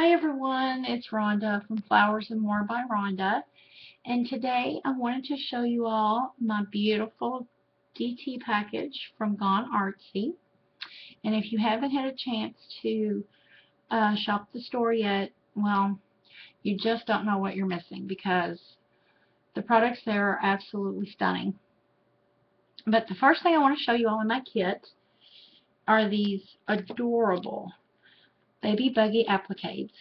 Hi everyone, it's Rhonda from Flowers and More by Rhonda, and today I wanted to show you all my beautiful DT package from Gone Artsy. And if you haven't had a chance to shop the store yet, well, you just don't know what you're missing because the products there are absolutely stunning. But the first thing I want to show you all in my kit are these adorable baby buggy appliques,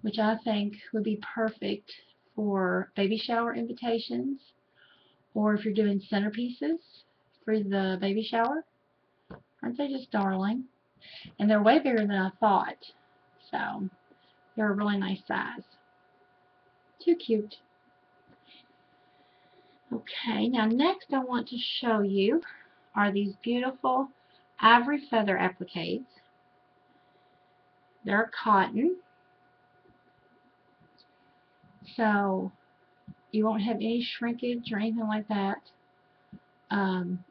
which I think would be perfect for baby shower invitations, or if you're doing centerpieces for the baby shower. Aren't they just darling? And they're way bigger than I thought, so they're a really nice size. Too cute. Okay, now next I want to show you are these beautiful ivory feather appliques. They're cotton, so you won't have any shrinkage or anything like that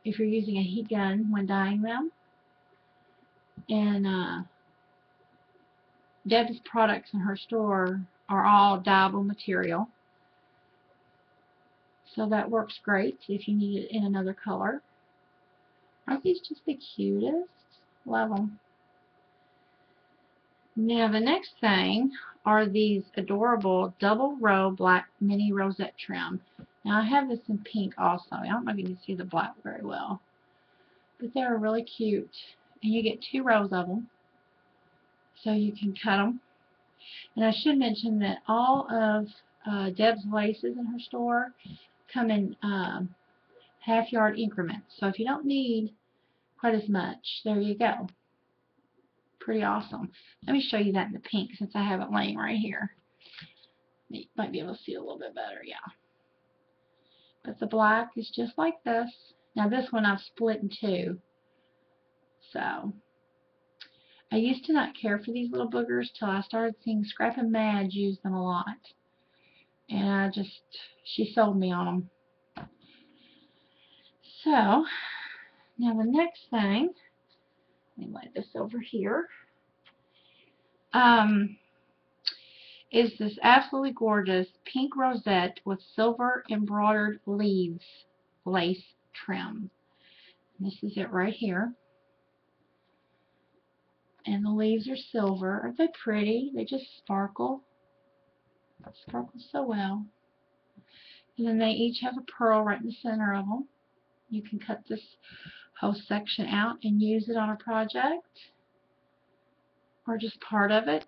if you're using a heat gun when dyeing them. And Deb's products in her store are all dyeable material, so that works great if you need it in another color. Aren't these just the cutest? Love them. Now the next thing are these adorable double row black mini rosette trim. Now I have this in pink also. I don't know if you can see the black very well, but they're really cute. And you get two rows of them, so you can cut them. And I should mention that all of Deb's laces in her store come in half yard increments. So if you don't need quite as much, there you go. Pretty awesome. Let me show you that in the pink since I have it laying right here. You might be able to see it a little bit better, yeah. But the black is just like this. Now this one I've split in two. So I used to not care for these little boogers till I started seeing Scrap and Madge use them a lot. And I just, she sold me on them. So now the next thing, let me light this over here, is this absolutely gorgeous pink rosette with silver embroidered leaves lace trim. And this is it right here. And the leaves are silver. Aren't they pretty? They just sparkle. They sparkle so well. And then they each have a pearl right in the center of them. You can cut this whole section out and use it on a project or just part of it.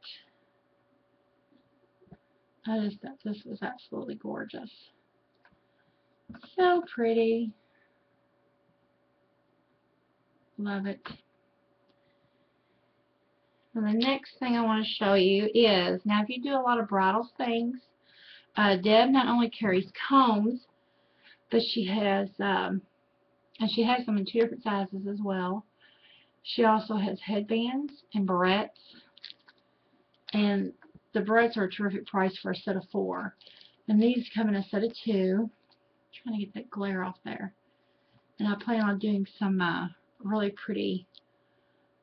I just thought this was absolutely gorgeous. So pretty. Love it. And the next thing I want to show you is, now if you do a lot of bridal things, Deb not only carries combs, but she has and she has them in two different sizes as well. She also has headbands and barrettes. And the barrettes are a terrific price for a set of four. And these come in a set of two. I'm trying to get that glare off there. And I plan on doing some really pretty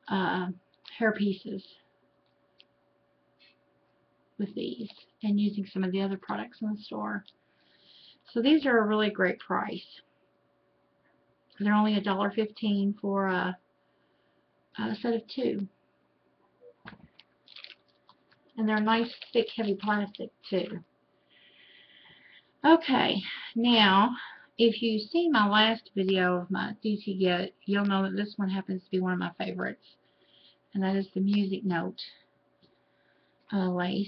hair pieces with these. And using some of the other products in the store. So these are a really great price. They're only $1.15 for a set of two. And they're nice, thick, heavy plastic, too. Okay, now, if you see my last video of my DT Get, you'll know that this one happens to be one of my favorites. And that is the music note lace.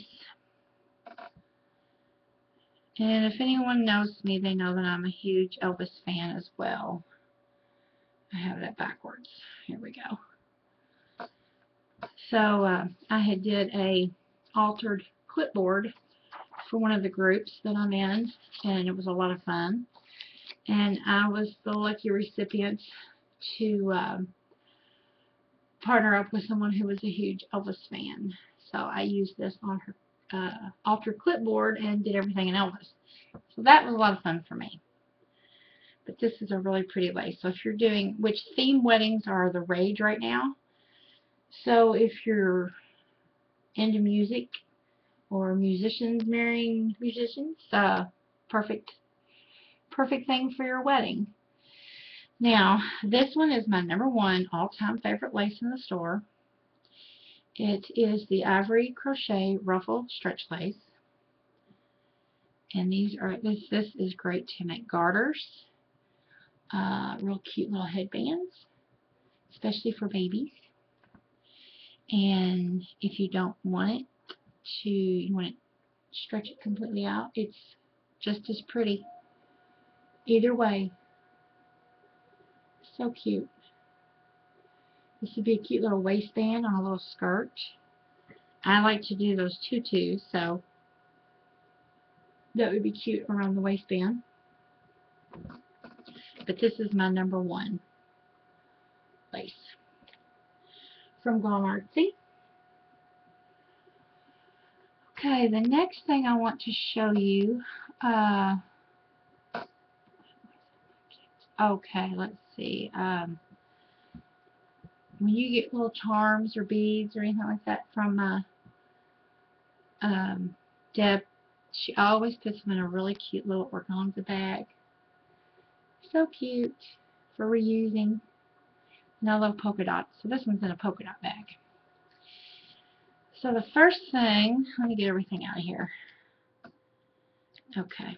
And if anyone knows me, they know that I'm a huge Elvis fan as well. I have that backwards. Here we go. So I had did a altered clipboard for one of the groups that I'm in, and it was a lot of fun. And I was the lucky recipient to partner up with someone who was a huge Elvis fan. So I used this on her altered clipboard and did everything in Elvis. So that was a lot of fun for me. But this is a really pretty lace. So if you're doing, which theme weddings are the rage right now. So if you're and music, or musicians marrying musicians. Perfect thing for your wedding. Now, this one is my #1 all-time favorite lace in the store. It is the Ivory Crochet Ruffle Stretch Lace. And these are, this is great to make garters, real cute little headbands, especially for babies. And if you don't want it to, you want to stretch it completely out, it's just as pretty. Either way, so cute. This would be a cute little waistband on a little skirt. I like to do those tutus, so that would be cute around the waistband. But this is my #1 lace from Gone Artsy. Okay, the next thing I want to show you, okay, let's see. When you get little charms or beads or anything like that from Deb, she always puts them in a really cute little organza bag. So cute for reusing. And I love polka dots, so this one's in a polka dot bag. So the first thing, let me get everything out of here. Okay.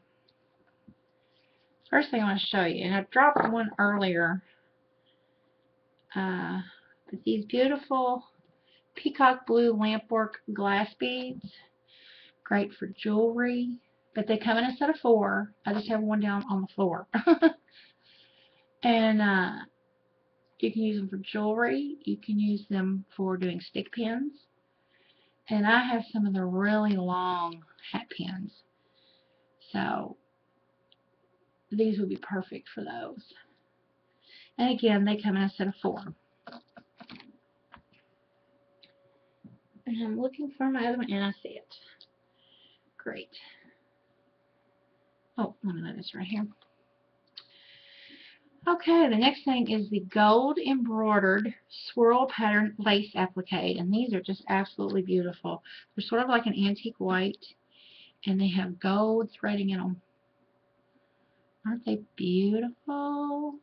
First thing I want to show you, and I dropped one earlier, but these beautiful peacock blue lampwork glass beads. Great for jewelry, but they come in a set of 4. I just have one down on the floor. And you can use them for jewelry. You can use them for doing stick pins. And I have some of the really long hat pins. So these would be perfect for those. And again, they come in a set of 4. And I'm looking for my other one, and I see it. Great. Oh, let me let this right here. Okay, the next thing is the gold embroidered swirl pattern lace applique, and these are just absolutely beautiful. They're sort of like an antique white, and they have gold threading in them. Aren't they beautiful?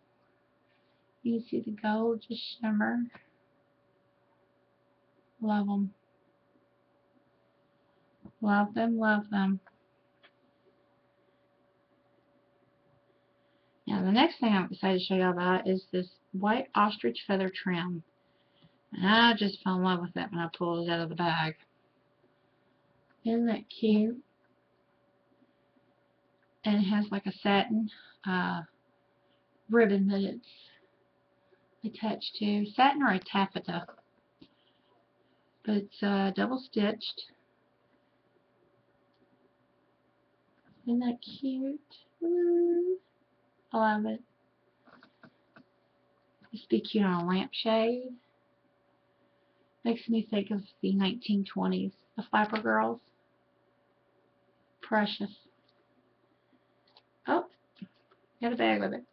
You can see the gold just shimmer. Love them. Love them, love them. Now the next thing I'm excited to show y'all about is this white ostrich feather trim. And I just fell in love with that when I pulled it out of the bag. Isn't that cute? And it has like a satin ribbon that it's attached to. Satin or a taffeta. But it's double stitched. Isn't that cute? Ooh, I love it. This would be cute on a lampshade. Makes me think of the 1920s, the flapper girls. Precious. Oh, got a bag with it.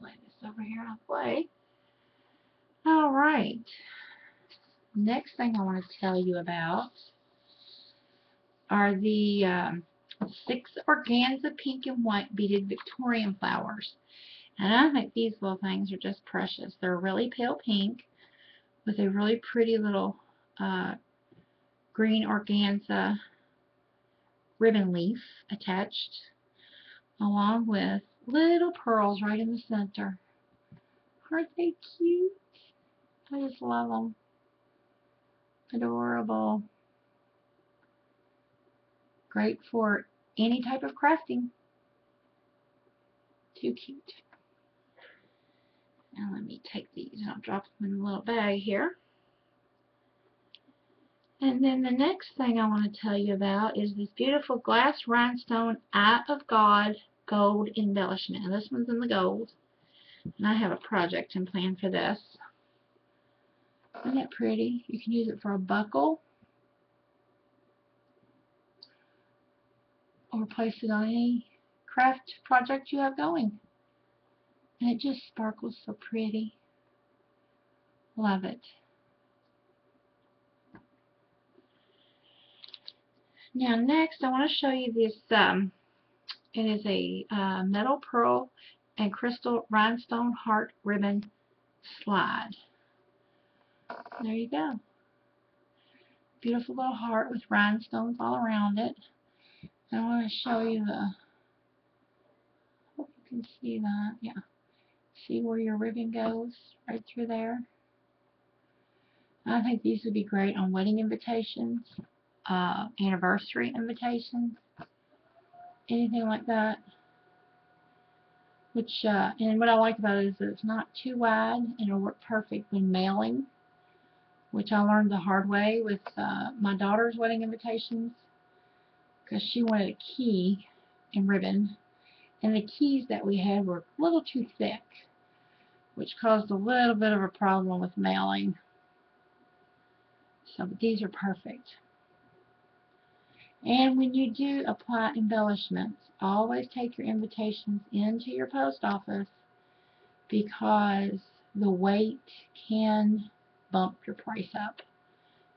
Lay this over here on the way. All right. Next thing I want to tell you about are the 6 organza pink and white beaded Victorian flowers. And I think these little things are just precious. They're really pale pink with a really pretty little green organza ribbon leaf attached, along with little pearls right in the center. Aren't they cute? I just love them. Adorable. Great for any type of crafting. Too cute. Now let me take these and I'll drop them in a little bag here. And then the next thing I want to tell you about is this beautiful glass rhinestone Eye of God gold embellishment. Now this one's in the gold. And I have a project in plan for this. Isn't that pretty? You can use it for a buckle. Or place it on any craft project you have going. And it just sparkles so pretty. Love it. Now next I want to show you this, it is a metal pearl and crystal rhinestone heart ribbon slide. There you go. Beautiful little heart with rhinestones all around it. And I want to show you the, hope you can see that, yeah. See where your ribbon goes, right through there. I think these would be great on wedding invitations, anniversary invitations, anything like that. Which, and what I like about it is that it's not too wide and it'll work perfect when mailing, which I learned the hard way with my daughter's wedding invitations, because she wanted a key and ribbon, and the keys that we had were a little too thick, which caused a little bit of a problem with mailing. So, but these are perfect. And when you do apply embellishments, always take your invitations into your post office, because the weight can bump your price up,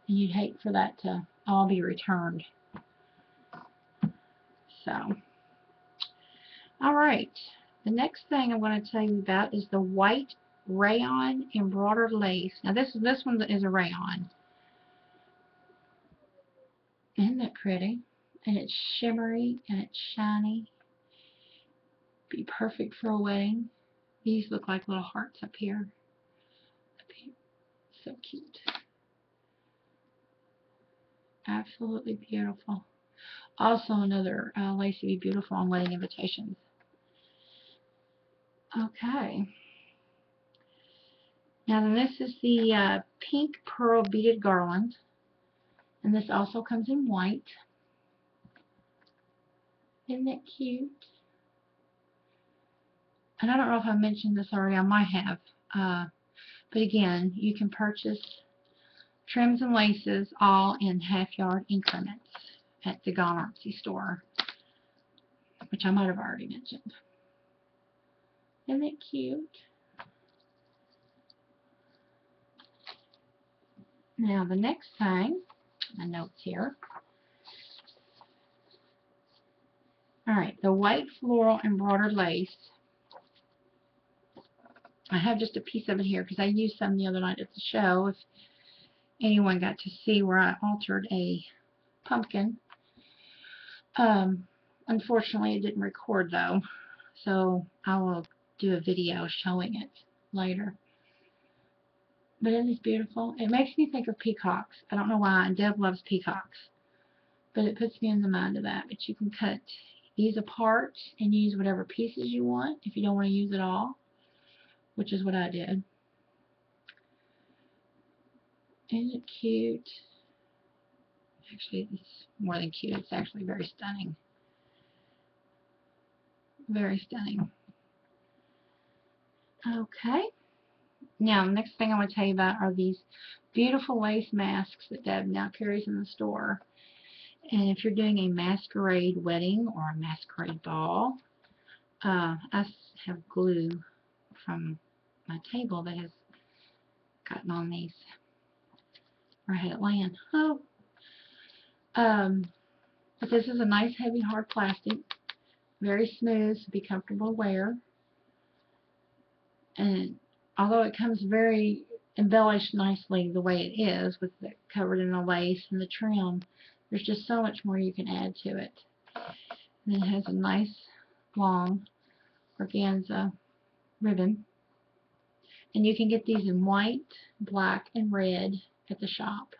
and you'd hate for that to all be returned. So, alright, the next thing I'm going to tell you about is the white rayon embroidered lace. Now this one is a rayon. Isn't that pretty? And it's shimmery and it's shiny. Be perfect for a wedding. These look like little hearts up here. So cute. Absolutely beautiful. Also another lace would be beautiful on wedding invitations. Okay. Now then this is the pink pearl beaded garland. And this also comes in white. Isn't that cute? And I don't know if I mentioned this already. I might have. But again, you can purchase trims and laces all in half-yard increments at the Gone Artsy store, which I might have already mentioned. Isn't it cute? Now the next thing, my notes here. Alright, the white floral embroidered lace. I have just a piece of it here because I used some the other night at the show, if anyone got to see where I altered a pumpkin. Unfortunately, it didn't record though, so I will do a video showing it later. But it is beautiful. It makes me think of peacocks. I don't know why, and Deb loves peacocks, but it puts me in the mind of that. But you can cut these apart and use whatever pieces you want if you don't want to use it all, which is what I did. Isn't it cute? Actually, it's more than cute. It's actually very stunning. Very stunning. Okay. Now, the next thing I want to tell you about are these beautiful lace masks that Deb now carries in the store. And if you're doing a masquerade wedding or a masquerade ball, I have glue from my table that has gotten on these, or had it land. Oh, but this is a nice heavy hard plastic, very smooth, so be comfortable to wear. And although it comes very embellished nicely the way it is, with it covered in the lace and the trim, there's just so much more you can add to it. And it has a nice long organza ribbon, and you can get these in white, black, and red at the shop.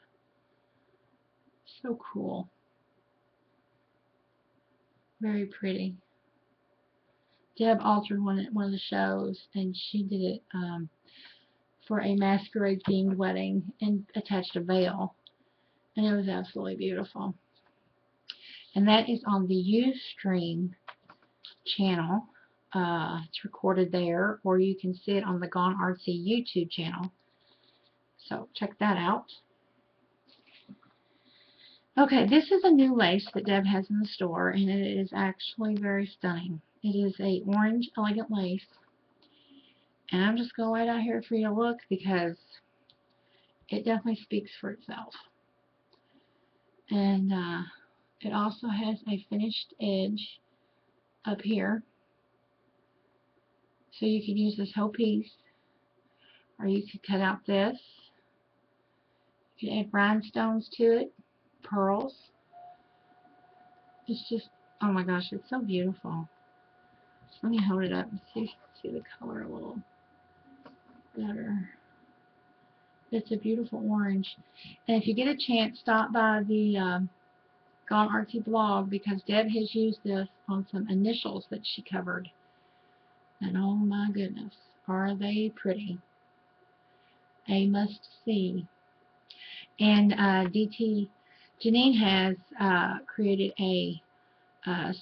So cool. Very pretty. Deb altered one at one of the shows, and she did it for a masquerade themed wedding and attached a veil, and it was absolutely beautiful. And that is on the Ustream channel. It's recorded there, or you can see it on the Gone Artsy YouTube channel. So check that out. Okay, this is a new lace that Deb has in the store, and it is actually very stunning. It is a orange elegant lace, and I'm just going to wait out here for you to look, because it definitely speaks for itself. And It also has a finished edge up here. So you could use this whole piece, or you could cut out this. You can add rhinestones to it, pearls. It's just, oh my gosh, it's so beautiful. Let me hold it up and see if you can see the color a little better. It's a beautiful orange. And if you get a chance, stop by the Gone Artsy blog, because Deb has used this on some initials that she covered. And oh my goodness, are they pretty. A must-see. And DT Janine has created a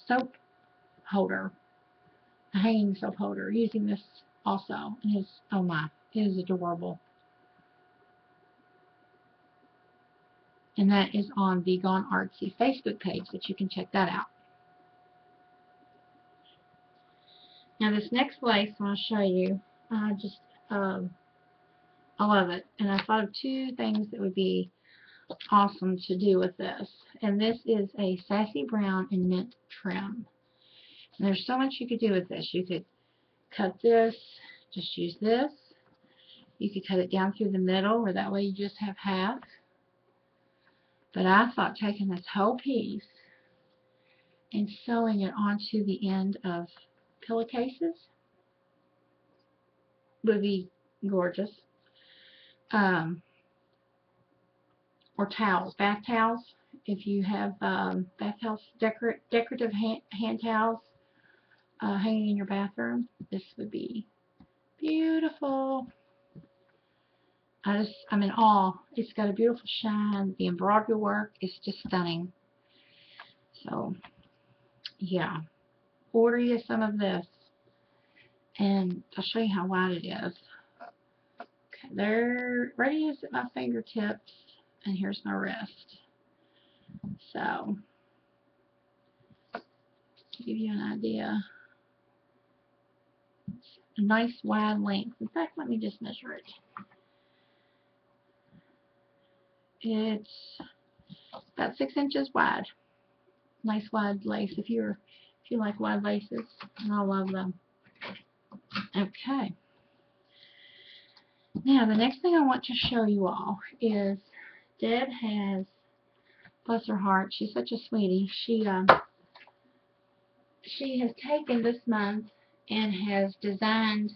soap holder, a hanging soap holder, using this also. And it's, oh my, it is adorable. And that is on the Gone Artsy Facebook page, that you can check that out. Now this next lace I'll show you, I love it. And I thought of two things that would be awesome to do with this. And this is a sassy brown and mint trim. And there's so much you could do with this. You could cut this, just use this. You could cut it down through the middle, where that way you just have half. But I thought taking this whole piece and sewing it onto the end of pillowcases would be gorgeous. Or towels, bath towels. If you have bath towels, decorative hand towels hanging in your bathroom, this would be beautiful. I'm in awe. It's got a beautiful shine. The embroidery work is just stunning. So, yeah. Order you some of this. And I'll show you how wide it is. Okay, there. Radius at my fingertips. And here's my wrist. So, to give you an idea. It's a nice wide length. In fact, let me just measure it. It's about 6 inches wide. Nice wide lace if you like wide laces, and I love them. Okay. Now the next thing I want to show you all is Deb has, bless her heart, she's such a sweetie. She has taken this month and has designed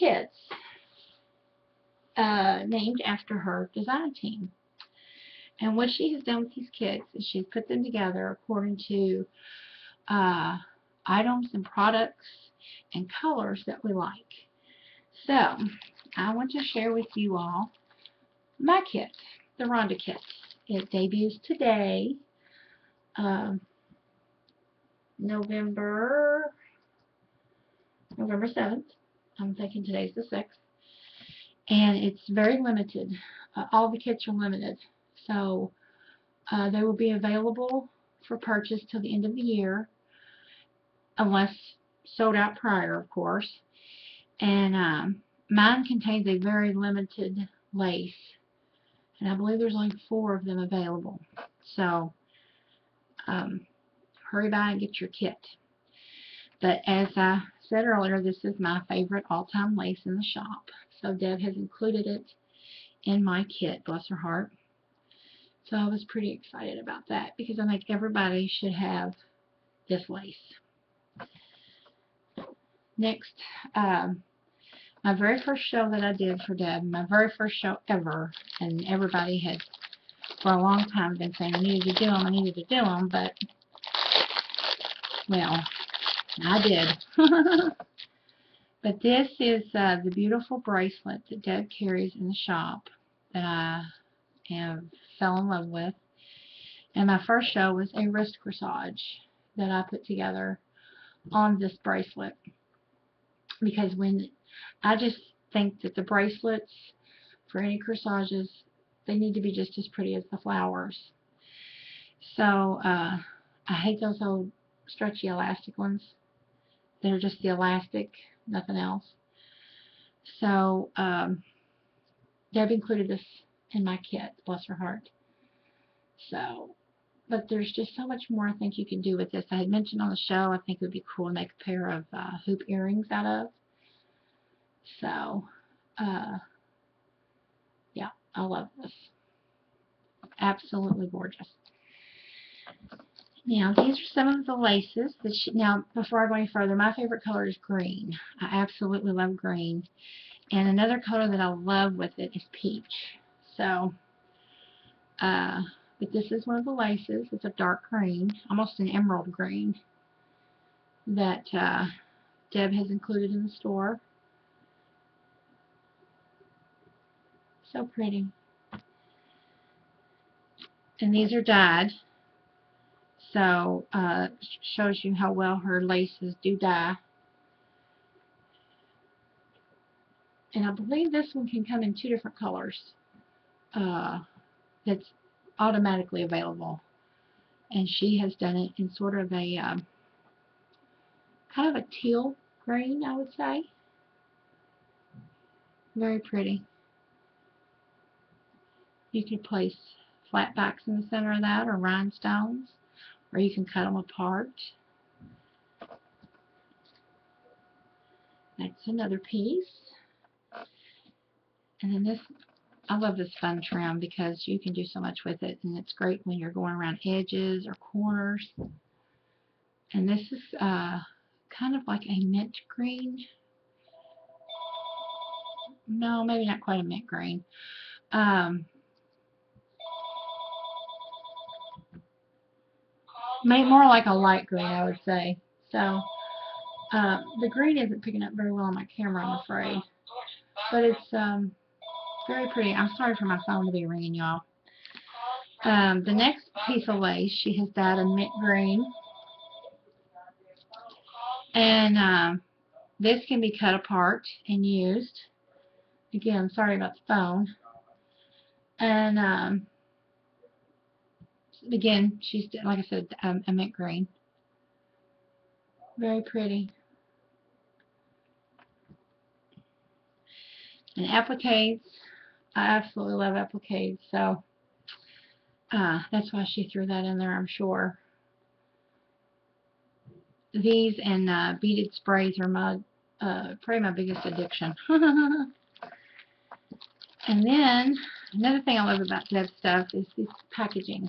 kits named after her design team. And what she has done with these kits is she's put them together according to items and products and colors that we like. So I want to share with you all my kit, the Rhonda kit. It debuts today, November 7th. I'm thinking today's the 6th. And it's very limited. All the kits are limited. So they will be available for purchase till the end of the year, unless sold out prior, of course. And mine contains a very limited lace. And I believe there's only 4 of them available. So hurry by and get your kit. But as I said earlier, this is my favorite all-time lace in the shop. So Deb has included it in my kit, bless her heart. So I was pretty excited about that, because I think everybody should have this lace. Next, my very first show that I did for Deb, my very first show ever, and everybody had for a long time been saying, I needed to do them, but, well, I did. But this is the beautiful bracelet that Deb carries in the shop that I fell in love with. And my first show was a wrist corsage that I put together on this bracelet. Because when I just think that the bracelets for any corsages, they need to be just as pretty as the flowers. So I hate those old stretchy elastic ones. They're just the elastic, nothing else. So Deb included this in my kit, bless her heart. So But there's just so much more I think you can do with this. I had mentioned on the show I think it would be cool to make a pair of hoop earrings out of. So, yeah, I love this. Absolutely gorgeous. Now, these are some of the laces. That now, before I go any further, my favorite color is green. I absolutely love green. And another color that I love with it is peach. So, but this is one of the laces. It's a dark green, almost an emerald green, that Deb has included in the store. So pretty. And these are dyed. So shows you how well her laces do dye. And I believe this one can come in two different colors. That's automatically available. And she has done it in sort of a kind of a teal green, I would say. Very pretty. You can place flat backs in the center of that, or rhinestones. Or you can cut them apart. That's another piece. And then this, I love this fun trim because you can do so much with it, and it's great when you're going around edges or corners. And this is kind of like a mint green. No, maybe not quite a mint green. More like a light green, I would say. So, the green isn't picking up very well on my camera, I'm afraid. But it's very pretty. I'm sorry for my phone to be ringing, y'all. The next piece of lace, she has dyed a mint green. And this can be cut apart and used. Again, sorry about the phone. And, again, she's, like I said, a mint green. Very pretty. And appliques. I absolutely love appliques. So, that's why she threw that in there, I'm sure. These and beaded sprays are my probably my biggest addiction. And then, another thing I love about Deb's stuff is this packaging.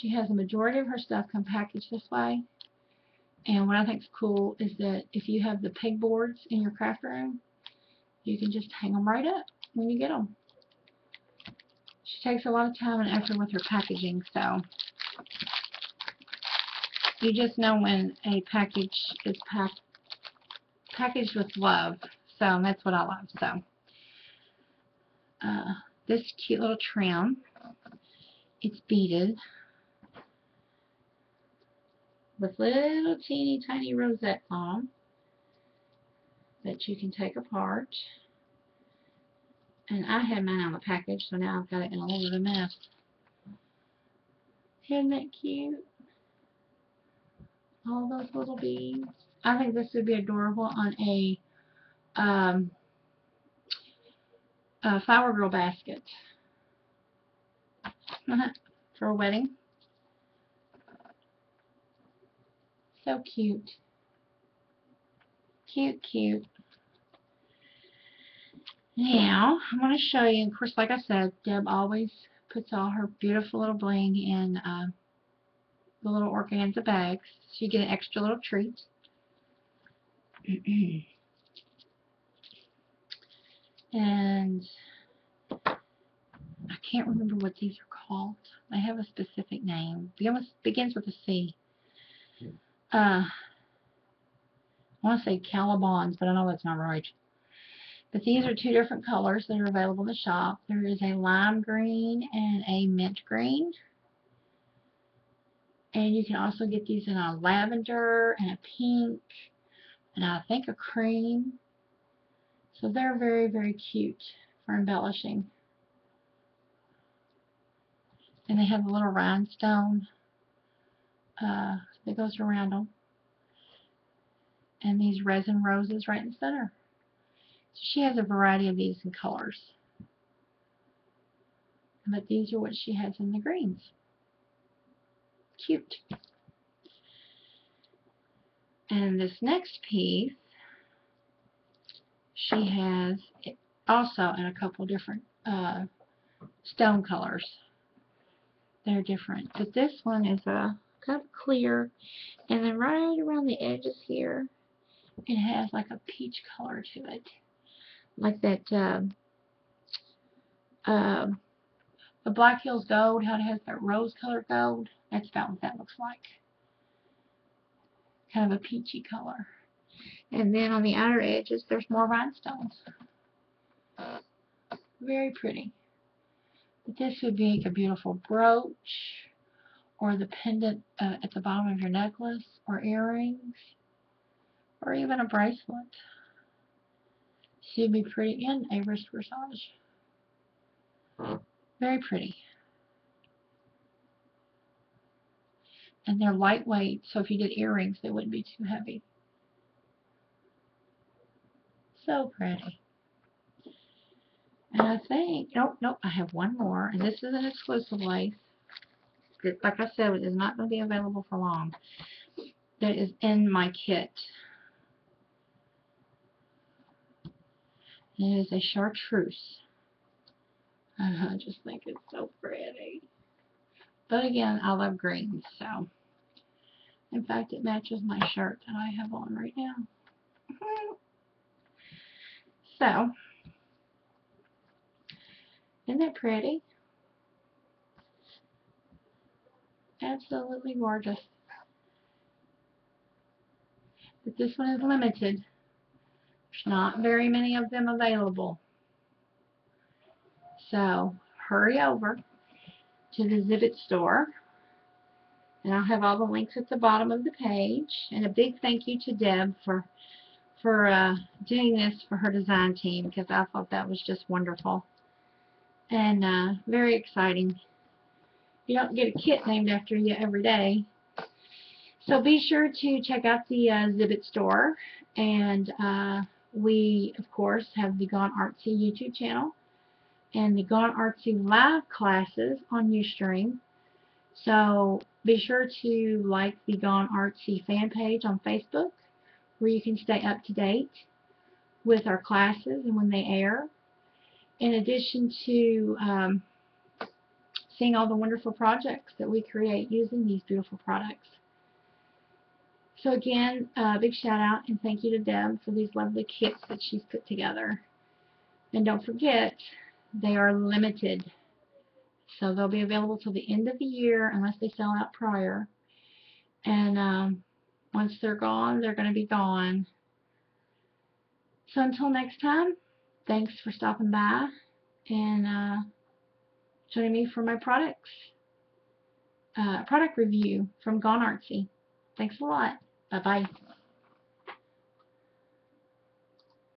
She has the majority of her stuff come packaged this way, and what I think is cool is that if you have the pegboards in your craft room, you can just hang them right up when you get them. She takes a lot of time and effort with her packaging, so you just know when a package is packaged with love. So that's what I love. So this cute little trim. It's beaded with little teeny tiny rosette on that you can take apart. And I had mine on the package, so now I've got it in a little bit of a mess. Isn't that cute? All those little beads. I think this would be adorable on a flower girl basket. For a wedding. So cute. Cute, cute. Now, I'm going to show you, of course, like I said, Deb always puts all her beautiful little bling in the little organza bags. So you get an extra little treat. And I can't remember what these are called. They have a specific name. It begins with a C. I want to say Calabons, but I know that's not right. But these are two different colors that are available in the shop. There is a lime green and a mint green. And you can also get these in a lavender and a pink and I think a cream. So they're very, very cute for embellishing. And they have a little rhinestone that goes around them. And these resin roses right in the center. So she has a variety of these in colors. But these are what she has in the greens. cute. And this next piece, she has it also in a couple different stone colors. They're different, but this one is a kind of clear, and then right around the edges here, it has like a peach color to it, like that the Black Hills Gold, how it has that rose colored gold. That's about what that looks like, kind of a peachy color. And then on the outer edges, there's more rhinestones. Very pretty. But this would be like a beautiful brooch, or the pendant at the bottom of your necklace, or earrings, or even a bracelet. She'd be pretty in a wrist corsage. Very pretty. And they're lightweight, so if you did earrings, they wouldn't be too heavy. So pretty. And I think, nope, I have one more, and this is an exclusive lace. Like I said, it is not going to be available for long. That is in my kit. It is a chartreuse. I just think it's so pretty. But again, I love greens, so. In fact, it matches my shirt that I have on right now. So, isn't that pretty? Absolutely gorgeous. But this one is limited. There's not very many of them available. So hurry over to the Zibbet store. And I'll have all the links at the bottom of the page. And a big thank you to Deb for doing this for her design team, because I thought that was just wonderful. And very exciting. You don't get a kit named after you every day. So be sure to check out the Zibbet store. And we, of course, have the Gone Artsy YouTube channel and the Gone Artsy live classes on Ustream. So be sure to like the Gone Artsy fan page on Facebook, where you can stay up to date with our classes and when they air. In addition to seeing all the wonderful projects that we create using these beautiful products. So again, a big shout out and thank you to Deb for these lovely kits that she's put together. And don't forget, they are limited. So they'll be available till the end of the year unless they sell out prior. And once they're gone, they're going to be gone. So until next time, thanks for stopping by and joining me for my products, product review from Gone Artsy. Thanks a lot. Bye-bye.